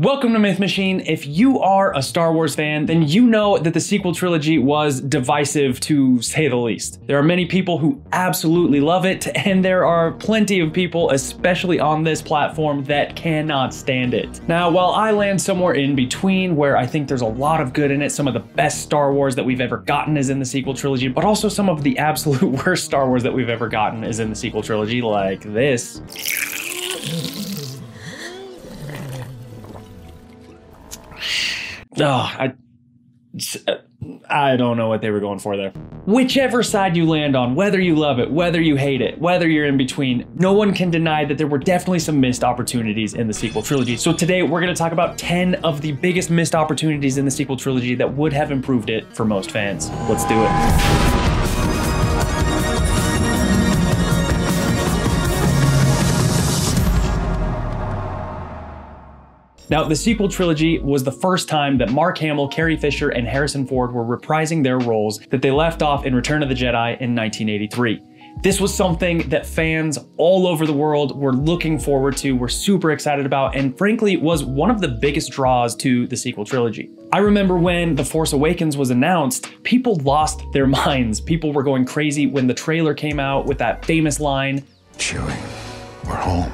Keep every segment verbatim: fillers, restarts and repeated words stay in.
Welcome to Myth Machine. If you are a Star Wars fan, then you know that the sequel trilogy was divisive, to say the least. There are many people who absolutely love it, and there are plenty of people, especially on this platform, that cannot stand it. Now, while I land somewhere in between, where I think there's a lot of good in it, some of the best Star Wars that we've ever gotten is in the sequel trilogy, but also some of the absolute worst Star Wars that we've ever gotten is in the sequel trilogy, like this. Oh, I, I don't know what they were going for there. Whichever side you land on, whether you love it, whether you hate it, whether you're in between, no one can deny that there were definitely some missed opportunities in the sequel trilogy. So today we're going to talk about ten of the biggest missed opportunities in the sequel trilogy that would have improved it for most fans. Let's do it. Now, the sequel trilogy was the first time that Mark Hamill, Carrie Fisher, and Harrison Ford were reprising their roles that they left off in Return of the Jedi in nineteen eighty-three. This was something that fans all over the world were looking forward to, were super excited about, and frankly was one of the biggest draws to the sequel trilogy. I remember when The Force Awakens was announced, people lost their minds. People were going crazy when the trailer came out with that famous line, "Chewie, we're home."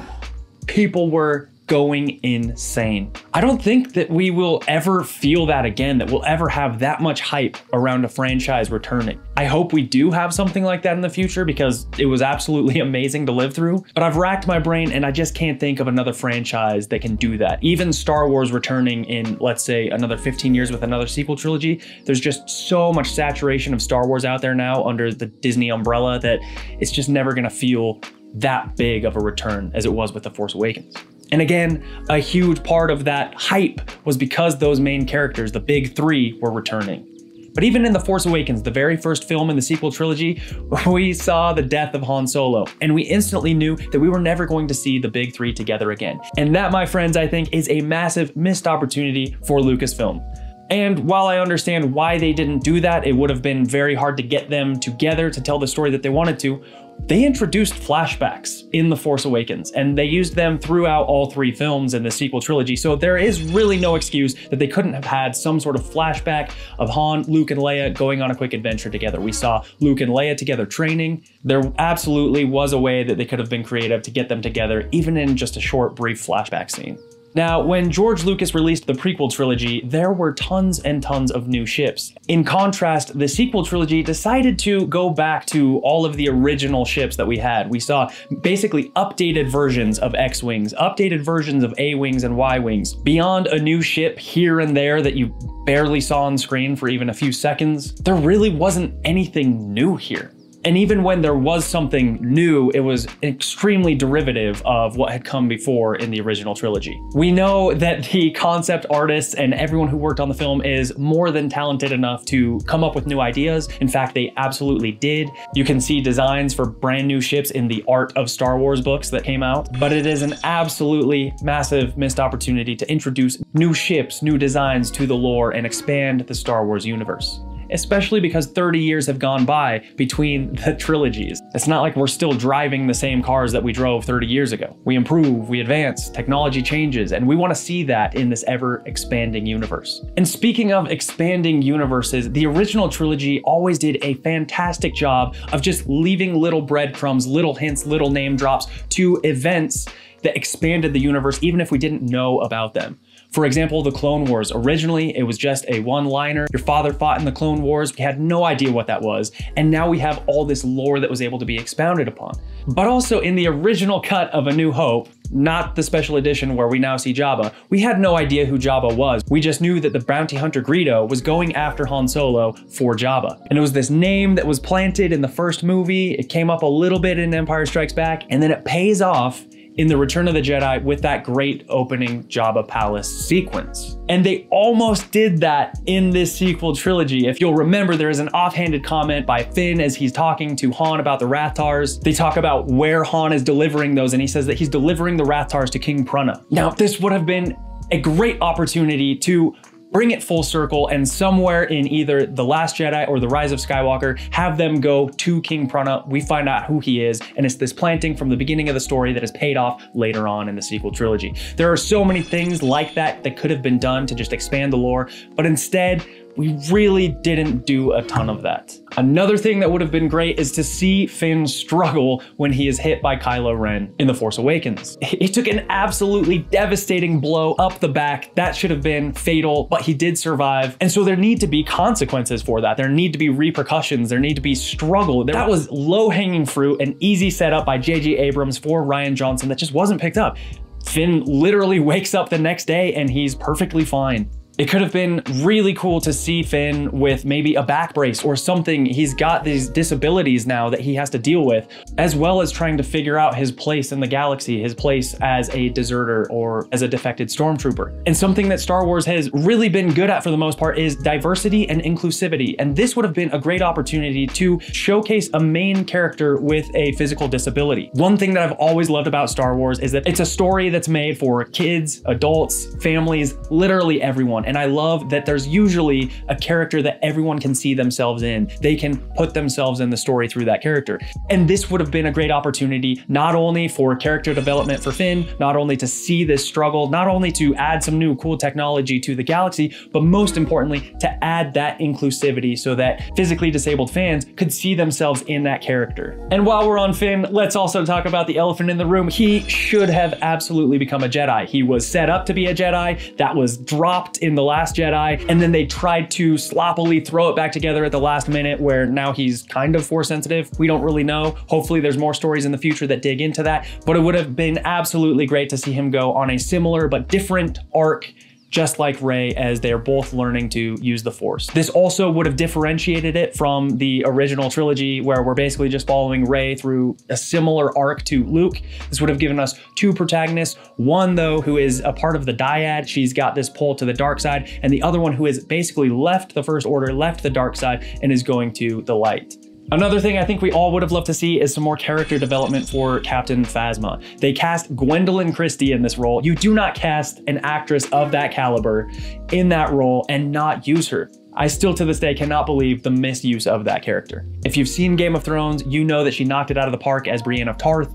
People were going insane. I don't think that we will ever feel that again, that we'll ever have that much hype around a franchise returning. I hope we do have something like that in the future because it was absolutely amazing to live through, but I've racked my brain and I just can't think of another franchise that can do that. Even Star Wars returning in, let's say, another fifteen years with another sequel trilogy, there's just so much saturation of Star Wars out there now under the Disney umbrella that it's just never gonna feel that big of a return as it was with The Force Awakens. And again, a huge part of that hype was because those main characters, the big three, were returning. But even in The Force Awakens, the very first film in the sequel trilogy, we saw the death of Han Solo, and we instantly knew that we were never going to see the big three together again. And that, my friends, I think is a massive missed opportunity for Lucasfilm. And while I understand why they didn't do that, it would have been very hard to get them together to tell the story that they wanted to. They introduced flashbacks in The Force Awakens, and they used them throughout all three films in the sequel trilogy, so there is really no excuse that they couldn't have had some sort of flashback of Han, Luke, and Leia going on a quick adventure together. We saw Luke and Leia together training. There absolutely was a way that they could have been creative to get them together, even in just a short, brief flashback scene. Now, when George Lucas released the prequel trilogy, there were tons and tons of new ships. In contrast, the sequel trilogy decided to go back to all of the original ships that we had. We saw basically updated versions of X-wings, updated versions of A-wings and Y-wings, beyond a new ship here and there that you barely saw on screen for even a few seconds. There really wasn't anything new here. And even when there was something new, it was extremely derivative of what had come before in the original trilogy. We know that the concept artists and everyone who worked on the film is more than talented enough to come up with new ideas. In fact, they absolutely did. You can see designs for brand new ships in the Art of Star Wars books that came out, but it is an absolutely massive missed opportunity to introduce new ships, new designs to the lore and expand the Star Wars universe. Especially because thirty years have gone by between the trilogies. It's not like we're still driving the same cars that we drove thirty years ago. We improve, we advance, technology changes, and we want to see that in this ever-expanding universe. And speaking of expanding universes, the original trilogy always did a fantastic job of just leaving little breadcrumbs, little hints, little name drops to events that expanded the universe, even if we didn't know about them. For example, the Clone Wars. Originally, it was just a one-liner. Your father fought in the Clone Wars. We had no idea what that was. And now we have all this lore that was able to be expounded upon. But also in the original cut of A New Hope, not the special edition where we now see Jabba, we had no idea who Jabba was. We just knew that the bounty hunter Greedo was going after Han Solo for Jabba. And it was this name that was planted in the first movie. It came up a little bit in Empire Strikes Back, and then it pays off in the Return of the Jedi with that great opening Jabba Palace sequence. And they almost did that in this sequel trilogy. If you'll remember, there is an offhanded comment by Finn as he's talking to Han about the Rath-tars. They talk about where Han is delivering those, and he says that he's delivering the Rath-tars to King Prana. Now, this would have been a great opportunity to bring it full circle, and somewhere in either The Last Jedi or The Rise of Skywalker, have them go to King Prana. We find out who he is, and it's this planting from the beginning of the story that is paid off later on in the sequel trilogy. There are so many things like that that could have been done to just expand the lore, but instead, we really didn't do a ton of that. Another thing that would have been great is to see Finn struggle when he is hit by Kylo Ren in The Force Awakens. He took an absolutely devastating blow up the back. That should have been fatal, but he did survive. And so there need to be consequences for that. There need to be repercussions. There need to be struggle. That was low-hanging fruit, an easy setup by J J Abrams for Rian Johnson that just wasn't picked up. Finn literally wakes up the next day and he's perfectly fine. It could have been really cool to see Finn with maybe a back brace or something. He's got these disabilities now that he has to deal with, as well as trying to figure out his place in the galaxy, his place as a deserter or as a defected stormtrooper. And something that Star Wars has really been good at for the most part is diversity and inclusivity. And this would have been a great opportunity to showcase a main character with a physical disability. One thing that I've always loved about Star Wars is that it's a story that's made for kids, adults, families, literally everyone. And I love that there's usually a character that everyone can see themselves in. They can put themselves in the story through that character. And this would have been a great opportunity, not only for character development for Finn, not only to see this struggle, not only to add some new cool technology to the galaxy, but most importantly, to add that inclusivity so that physically disabled fans could see themselves in that character. And while we're on Finn, let's also talk about the elephant in the room. He should have absolutely become a Jedi. He was set up to be a Jedi. That was dropped in The Last Jedi, and then they tried to sloppily throw it back together at the last minute, where now he's kind of force sensitive. We don't really know. Hopefully there's more stories in the future that dig into that, but it would have been absolutely great to see him go on a similar but different arc, just like Rey, as they're both learning to use the Force. This also would have differentiated it from the original trilogy, where we're basically just following Rey through a similar arc to Luke. This would have given us two protagonists, one though who is a part of the dyad, she's got this pull to the dark side, and the other one who has basically left the First Order, left the dark side, and is going to the light. Another thing I think we all would have loved to see is some more character development for Captain Phasma. They cast Gwendolyn Christie in this role. You do not cast an actress of that caliber in that role and not use her. I still to this day cannot believe the misuse of that character. If you've seen Game of Thrones, you know that she knocked it out of the park as Brienne of Tarth.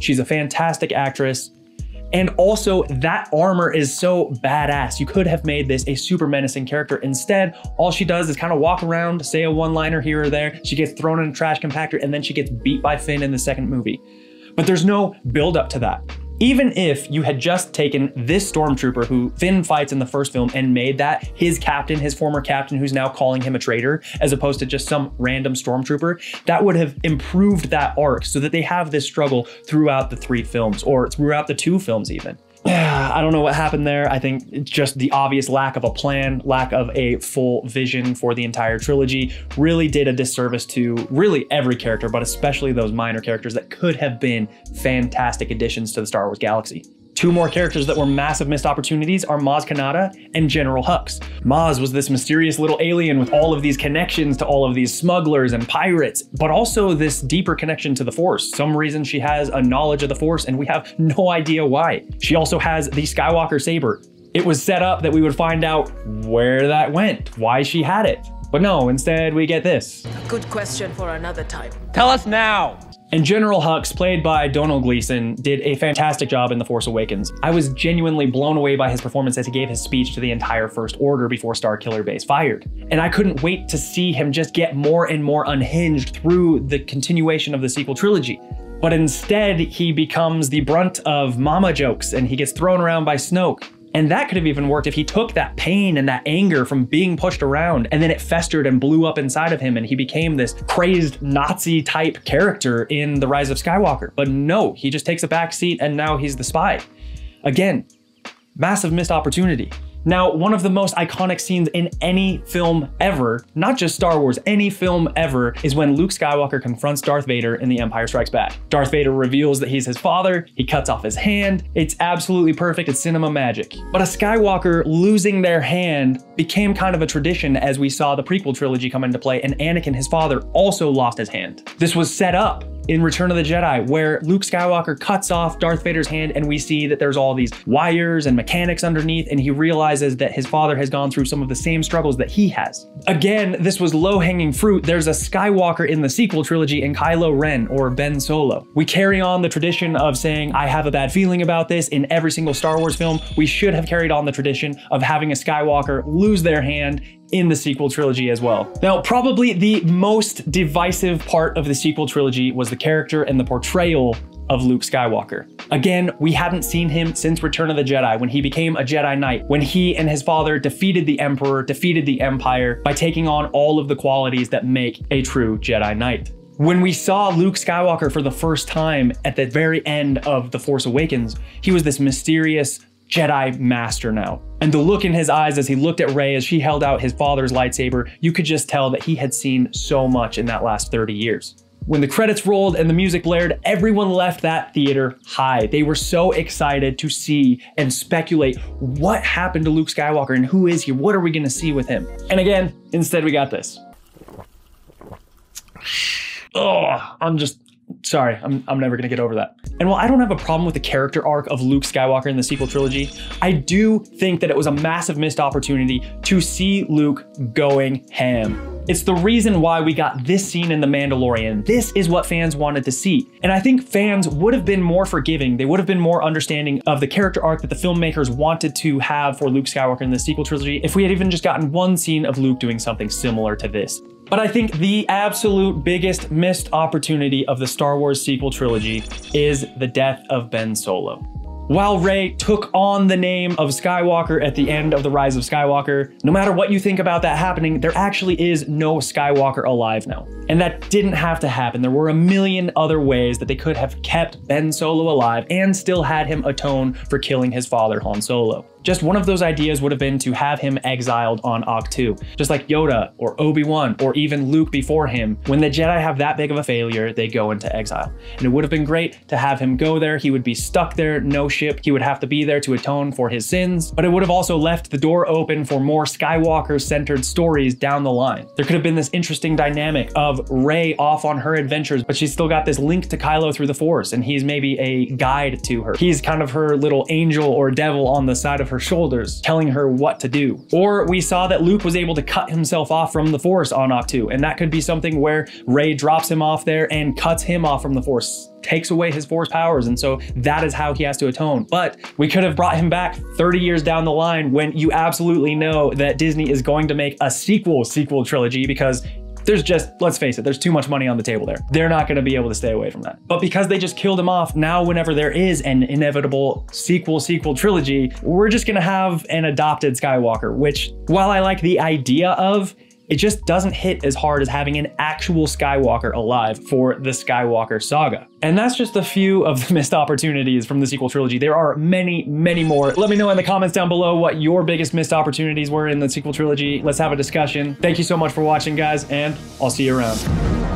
She's a fantastic actress. And also, that armor is so badass. You could have made this a super menacing character. Instead, all she does is kind of walk around, say a one-liner here or there. She gets thrown in a trash compactor, and then she gets beat by Finn in the second movie. But there's no build up to that. Even if you had just taken this stormtrooper who Finn fights in the first film and made that his captain, his former captain, who's now calling him a traitor, as opposed to just some random stormtrooper, that would have improved that arc so that they have this struggle throughout the three films, or throughout the two films even. I don't know what happened there. I think just the obvious lack of a plan, lack of a full vision for the entire trilogy really did a disservice to really every character, but especially those minor characters that could have been fantastic additions to the Star Wars galaxy. Two more characters that were massive missed opportunities are Maz Kanata and General Hux. Maz was this mysterious little alien with all of these connections to all of these smugglers and pirates, but also this deeper connection to the Force. Some reason she has a knowledge of the Force, and we have no idea why. She also has the Skywalker saber. It was set up that we would find out where that went, why she had it. But no, instead we get this. Good question for another time. Tell us now. And General Hux, played by Donald Gleason, did a fantastic job in The Force Awakens. I was genuinely blown away by his performance as he gave his speech to the entire First Order before Starkiller Base fired. And I couldn't wait to see him just get more and more unhinged through the continuation of the sequel trilogy. But instead, he becomes the brunt of mama jokes, and he gets thrown around by Snoke. And that could have even worked if he took that pain and that anger from being pushed around, and then it festered and blew up inside of him, and he became this crazed Nazi type character in The Rise of Skywalker. But no, he just takes a back seat, and now he's the spy. Again, massive missed opportunity. Now, one of the most iconic scenes in any film ever, not just Star Wars, any film ever, is when Luke Skywalker confronts Darth Vader in The Empire Strikes Back. Darth Vader reveals that he's his father, he cuts off his hand. It's absolutely perfect, it's cinema magic. But a Skywalker losing their hand became kind of a tradition as we saw the prequel trilogy come into play, and Anakin, his father, also lost his hand. This was set up. in Return of the Jedi, where Luke Skywalker cuts off Darth Vader's hand and we see that there's all these wires and mechanics underneath, and he realizes that his father has gone through some of the same struggles that he has. Again, this was low-hanging fruit. There's a Skywalker in the sequel trilogy in Kylo Ren or Ben Solo. We carry on the tradition of saying, I have a bad feeling about this in every single Star Wars film. We should have carried on the tradition of having a Skywalker lose their hand in the sequel trilogy as well. Now, probably the most divisive part of the sequel trilogy was the character and the portrayal of Luke Skywalker. Again, we hadn't seen him since Return of the Jedi, when he became a Jedi Knight, when he and his father defeated the Emperor, defeated the Empire, by taking on all of the qualities that make a true Jedi Knight. When we saw Luke Skywalker for the first time at the very end of The Force Awakens, he was this mysterious Jedi master now. And the look in his eyes as he looked at Rey, as she held out his father's lightsaber, you could just tell that he had seen so much in that last thirty years. When the credits rolled and the music blared, everyone left that theater high. They were so excited to see and speculate what happened to Luke Skywalker and who is he? What are we gonna see with him? And again, instead we got this. Oh, I'm just, sorry, I'm, I'm never gonna get over that. And while I don't have a problem with the character arc of Luke Skywalker in the sequel trilogy, I do think that it was a massive missed opportunity to see Luke going ham. It's the reason why we got this scene in The Mandalorian. This is what fans wanted to see. And I think fans would have been more forgiving. They would have been more understanding of the character arc that the filmmakers wanted to have for Luke Skywalker in the sequel trilogy if we had even just gotten one scene of Luke doing something similar to this. But I think the absolute biggest missed opportunity of the Star Wars sequel trilogy is the death of Ben Solo. While Rey took on the name of Skywalker at the end of The Rise of Skywalker, no matter what you think about that happening, there actually is no Skywalker alive now. And that didn't have to happen. There were a million other ways that they could have kept Ben Solo alive and still had him atone for killing his father, Han Solo. Just one of those ideas would have been to have him exiled on Ahch-To, just like Yoda or Obi-Wan or even Luke before him. When the Jedi have that big of a failure, they go into exile. And it would have been great to have him go there. He would be stuck there, no ship. He would have to be there to atone for his sins, but it would have also left the door open for more Skywalker-centered stories down the line. There could have been this interesting dynamic of Rey off on her adventures, but she's still got this link to Kylo through the Force, and he's maybe a guide to her. He's kind of her little angel or devil on the side of her shoulders, telling her what to do. Or we saw that Luke was able to cut himself off from the Force on Ahch-To, and that could be something where Rey drops him off there and cuts him off from the Force, takes away his Force powers, and so that is how he has to atone. But we could have brought him back thirty years down the line, when you absolutely know that Disney is going to make a sequel sequel trilogy, because there's just, let's face it, there's too much money on the table there. They're not gonna be able to stay away from that. But because they just killed him off, now whenever there is an inevitable sequel, sequel trilogy, we're just gonna have an adopted Skywalker, which, while I like the idea of, it just doesn't hit as hard as having an actual Skywalker alive for the Skywalker saga. And that's just a few of the missed opportunities from the sequel trilogy. There are many, many more. Let me know in the comments down below what your biggest missed opportunities were in the sequel trilogy. Let's have a discussion. Thank you so much for watching, guys, and I'll see you around.